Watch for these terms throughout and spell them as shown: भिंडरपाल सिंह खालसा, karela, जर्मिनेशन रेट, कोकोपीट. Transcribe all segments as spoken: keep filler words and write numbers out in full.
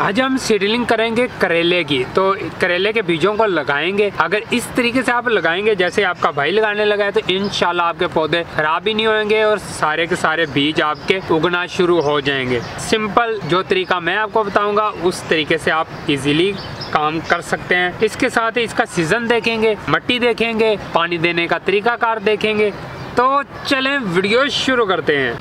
आज हम सीडलिंग करेंगे करेले की। तो करेले के बीजों को लगाएंगे। अगर इस तरीके से आप लगाएंगे जैसे आपका भाई लगाने लगा है तो इंशाल्लाह आपके पौधे खराब ही नहीं होंगे और सारे के सारे बीज आपके उगना शुरू हो जाएंगे। सिंपल जो तरीका मैं आपको बताऊंगा उस तरीके से आप इजीली काम कर सकते हैं। इसके साथ ही इसका सीजन देखेंगे, मिट्टी देखेंगे, पानी देने का तरीकाकार देखेंगे। तो चलें वीडियो शुरू करते हैं।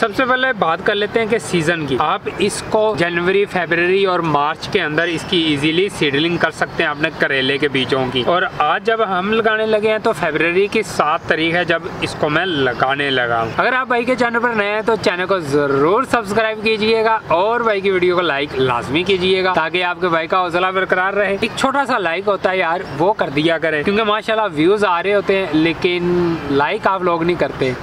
सबसे पहले बात कर लेते हैं कि सीज़न की। आप इसको जनवरी, फरवरी और मार्च के अंदर इसकी इजीली सीडलिंग कर सकते हैं अपने करेले के बीजों की। और आज जब हम लगाने लगे हैं तो फरवरी की सात तारीख है जब इसको मैं लगाने लगा हूँ। अगर आप भाई के चैनल पर नए हैं तो चैनल को जरूर सब्सक्राइब कीजिएगा और भाई की वीडियो को लाइक लाजमी कीजिएगा ताकि आपके भाई का हौसला बरकरार रहे। एक छोटा सा लाइक होता है यार, वो कर दिया करें क्योंकि माशाल्लाह व्यूज आ रहे होते हैं लेकिन लाइक आप लोग नहीं करते।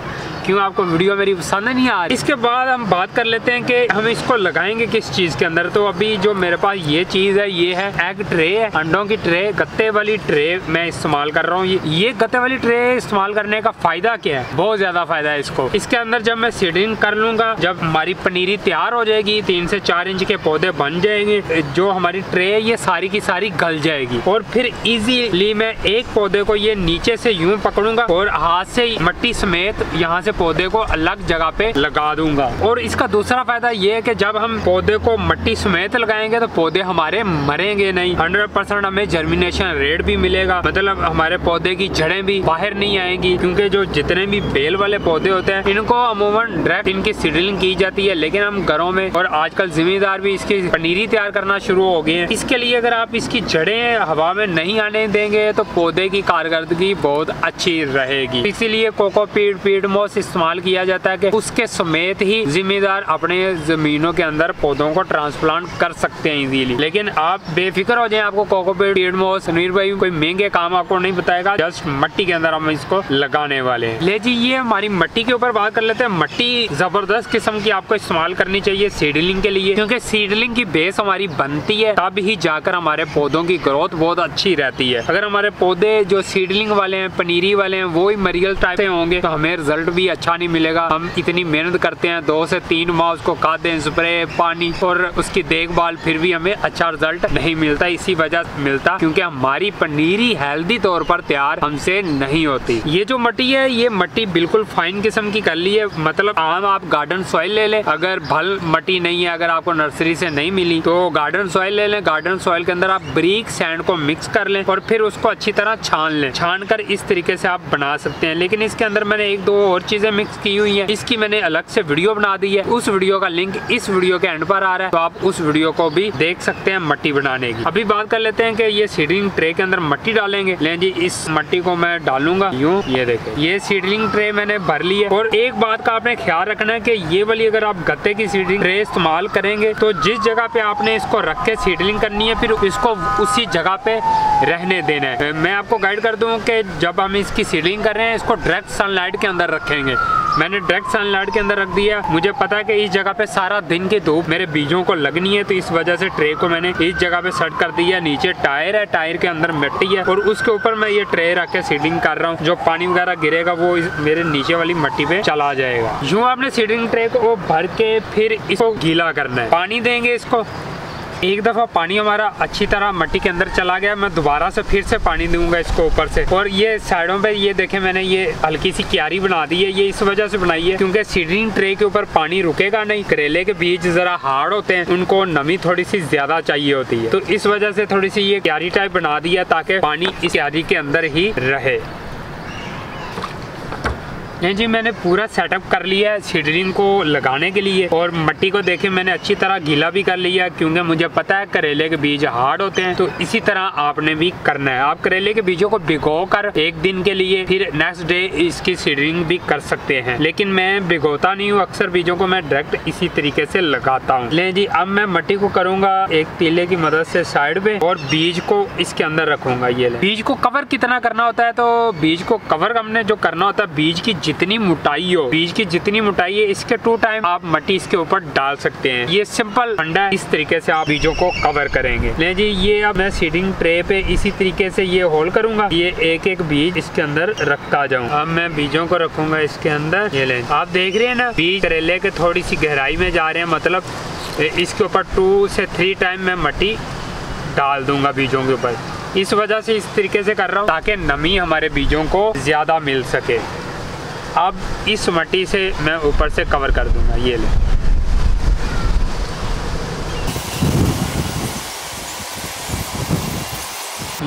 क्यों आपको वीडियो मेरी पसंद नहीं आ रही। इसके बाद हम बात कर लेते हैं कि हम इसको लगाएंगे किस चीज़ के अंदर। तो अभी जो मेरे पास ये चीज़ है ये है एग ट्रे, अंडों की ट्रे, गत्ते वाली ट्रे मैं इस्तेमाल कर रहा हूँ। ये, ये गत्ते वाली ट्रे इस्तेमाल करने का फायदा क्या है? बहुत ज्यादा फायदा है इसको। इसके अंदर जब मैं सीडिंग कर लूंगा, जब हमारी पनीरी तैयार हो जाएगी, तीन से चार इंच के पौधे बन जाएंगे, जो हमारी ट्रे है ये सारी की सारी गल जाएगी और फिर इजीली मैं एक पौधे को ये नीचे से यूं पकड़ूंगा और हाथ से मिट्टी समेत यहाँ से पौधे को अलग जगह पे लगा दूंगा। और इसका दूसरा फायदा ये है कि जब हम पौधे को मिट्टी समेत लगाएंगे तो पौधे हमारे मरेंगे नहीं। सौ परसेंट हमें जर्मिनेशन रेट भी मिलेगा, मतलब हमारे पौधे की जड़ें भी बाहर नहीं आएंगी। क्योंकि जो जितने भी बेल वाले पौधे होते हैं इनको अमूमन डायरेक्ट इनकी सीडलिंग की जाती है, लेकिन हम घरों में और आजकल जिम्मेदार भी इसकी पनीरी तैयार करना शुरू हो गए हैं। इसके लिए अगर आप इसकी जड़ें हवा में नहीं आने देंगे तो पौधे की कारकर्दगी बहुत अच्छी रहेगी। इसीलिए कोकोपीट, पीडमोस इस्तेमाल किया जाता है कि उसके समेत ही जिम्मेदार अपने जमीनों के अंदर पौधों को ट्रांसप्लांट कर सकते हैं इजीली। लेकिन आप बेफिक्र हो जाएं, आपको कोकोपीट, पीडमोस, समीर भाई कोई महंगे काम आपको नहीं बताएगा। जस्ट मिट्टी के अंदर हम इसको लगाने वाले हैं। ले जी ये हमारी मिट्टी के ऊपर बात कर लेते हैं। मिट्टी जबरदस्त किस्म की आपको इस्तेमाल करनी चाहिए सीडलिंग के लिए, क्योंकि सीडलिंग की बेस हमारी बनती है तब ही जाकर हमारे पौधों की ग्रोथ बहुत अच्छी रहती है। अगर हमारे पौधे जो सीडलिंग वाले हैं, पनीरी वाले हैं, वो ही मरियल टाइप के होंगे तो हमें रिजल्ट भी अच्छा नहीं मिलेगा। हम इतनी मेहनत करते हैं, दो से तीन माह उसको खादें, स्प्रे, पानी और उसकी देखभाल, फिर भी हमें अच्छा रिजल्ट नहीं मिलता। इसी वजह से मिलता क्योंकि हमारी पनीरी हेल्दी तौर पर तैयार हमसे नहीं होती। ये जो मिट्टी है ये मिट्टी बिल्कुल फाइन किस्म की कर ली है, मतलब आम आप गार्डन सॉइल ले लें। अगर भल मिट्टी नहीं है, अगर आपको नर्सरी से नहीं मिली तो गार्डन सॉइल ले लें। गार्डन सॉइल के अंदर आप ब्रीक सैंड को मिक्स कर लें और फिर उसको अच्छी तरह छान लें। छान कर इस तरीके से आप बना सकते हैं। लेकिन इसके अंदर मैंने एक दो और चीजें मिक्स की हुई हैं, इसकी मैंने अलग से वीडियो बना दी है। उस वीडियो का लिंक इस वीडियो के एंड पर आ रहा है तो आप उस वीडियो को भी देख सकते हैं मिट्टी बनाने की। अभी बात कर लेते हैं कि ये सीडलिंग ट्रे के अंदर मिट्टी डालेंगे। ले जी इस मिट्टी को मैं डालूंगा यूं, ये देखो ये सीडलिंग ट्रे मैंने भर ली है। और एक बात का आपने ख्याल रखना है कि ये वाली अगर आप गत्ते की सीडलिंग ट्रे इस्तेमाल करेंगे तो जिस जगह पे आपने इसको रख के सीडलिंग करनी है फिर इसको उसी जगह पे रहने देना है। मैं आपको गाइड कर दूँ कि जब हम इसकी सीडलिंग कर रहे हैं इसको डायरेक्ट सनलाइट के अंदर रखेंगे। मैंने डायरेक्ट सनलाइट के अंदर रख दिया। मुझे पता है कि इस जगह पे सारा दिन की धूप मेरे बीजों को लगनी है तो इस वजह से ट्रे को मैंने इस जगह पे सेट कर दिया। नीचे टायर है, टायर के अंदर मिट्टी है और उसके ऊपर मैं ये ट्रे रख के सीडिंग कर रहा हूँ। जो पानी वगैरह गिरेगा वो इस मेरे नीचे वाली मिट्टी पे चला जाएगा। यूँ आपने सीडिंग ट्रे को भर के फिर इसको गीला करना है। पानी देंगे इसको। एक दफ़ा पानी हमारा अच्छी तरह मिट्टी के अंदर चला गया, मैं दोबारा से फिर से पानी दूंगा इसको ऊपर से। और ये साइडों पे ये देखें मैंने ये हल्की सी क्यारी बना दी है। ये इस वजह से बनाई है क्योंकि सीडलिंग ट्रे के ऊपर पानी रुकेगा नहीं। करेले के बीज ज़रा हार्ड होते हैं, उनको नमी थोड़ी सी ज़्यादा चाहिए होती है, तो इस वजह से थोड़ी सी ये क्यारी टाइप बना दी है ताकि पानी इस क्यारी के अंदर ही रहे। नहीं जी मैंने पूरा सेटअप कर लिया है सीडलिंग को लगाने के लिए। और मिट्टी को देखें मैंने अच्छी तरह गीला भी कर लिया क्योंकि मुझे पता है करेले के बीज हार्ड होते हैं, तो इसी तरह आपने भी करना है। आप करेले के बीजों को भिगोकर एक दिन के लिए फिर नेक्स्ट डे इसकी सीडलिंग भी कर सकते हैं, लेकिन मैं भिगोता नहीं हूँ। अक्सर बीजों को मैं डायरेक्ट इसी तरीके से लगाता हूँ। नहीं जी अब मैं मिट्टी को करूँगा एक तीले की मदद से साइड पे और बीज को इसके अंदर रखूंगा। ये बीज को कवर कितना करना होता है तो बीज को कवर हमने जो करना होता है बीज की जितनी मोटाई हो, बीज की जितनी मोटाई है, इसके टू टाइम आप मट्टी इसके ऊपर डाल सकते हैं। ये सिंपल अंडा, इस तरीके से आप बीजों को कवर करेंगे। ले जी, ये अब मैं सीडिंग ट्रे पे इसी तरीके से ये होल करूंगा, ये एक एक बीज इसके अंदर रखता जाऊँ। अब मैं बीजों को रखूंगा इसके अंदर। ये ले, आप देख रहे हैं ना, बीज करेले के थोड़ी सी गहराई में जा रहे हैं, मतलब इसके ऊपर टू से थ्री टाइम मैं मट्टी डाल दूंगा बीजों के ऊपर। इस वजह से इस तरीके से कर रहा हूँ ताकि नमी हमारे बीजों को ज़्यादा मिल सके। अब इस मट्टी से मैं ऊपर से कवर कर दूंगा। ये ले,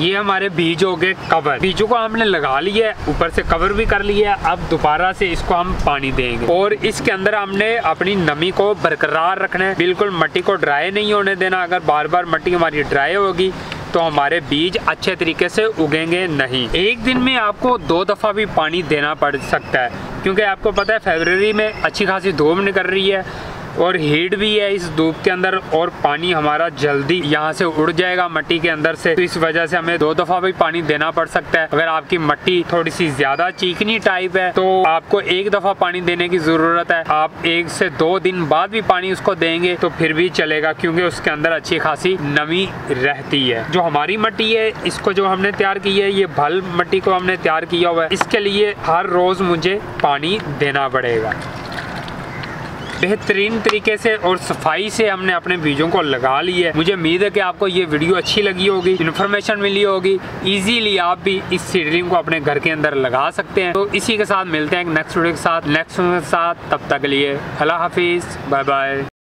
ये हमारे बीज हो गए कवर। बीजों को हमने लगा लिया, ऊपर से कवर भी कर लिया। अब दोबारा से इसको हम पानी देंगे और इसके अंदर हमने अपनी नमी को बरकरार रखना है। बिल्कुल मट्टी को ड्राई नहीं होने देना। अगर बार बार मट्टी हमारी ड्राई होगी तो हमारे बीज अच्छे तरीके से उगेंगे नहीं। एक दिन में आपको दो दफ़ा भी पानी देना पड़ सकता है, क्योंकि आपको पता है फरवरी में अच्छी खासी धूप निकल रही है और हीट भी है इस धूप के अंदर, और पानी हमारा जल्दी यहाँ से उड़ जाएगा मट्टी के अंदर से। तो इस वजह से हमें दो दफ़ा भी पानी देना पड़ सकता है। अगर आपकी मट्टी थोड़ी सी ज़्यादा चीकनी टाइप है तो आपको एक दफ़ा पानी देने की ज़रूरत है। आप एक से दो दिन बाद भी पानी उसको देंगे तो फिर भी चलेगा, क्योंकि उसके अंदर अच्छी खासी नमी रहती है। जो हमारी मट्टी है, इसको जो हमने तैयार की है, ये भल मट्टी को हमने तैयार किया हुआ है। इसके लिए हर रोज़ मुझे पानी देना पड़ेगा। बेहतरीन तरीके से और सफाई से हमने अपने बीजों को लगा लिया है। मुझे उम्मीद है कि आपको ये वीडियो अच्छी लगी होगी, इन्फॉर्मेशन मिली होगी। इजीली आप भी इस सीडलिंग को अपने घर के अंदर लगा सकते हैं। तो इसी के साथ मिलते हैं नेक्स्ट वीडियो के साथ, नेक्स्ट वीडियो के साथ। तब तक के लिए अल्लाह हाफिज़, बाय बाय।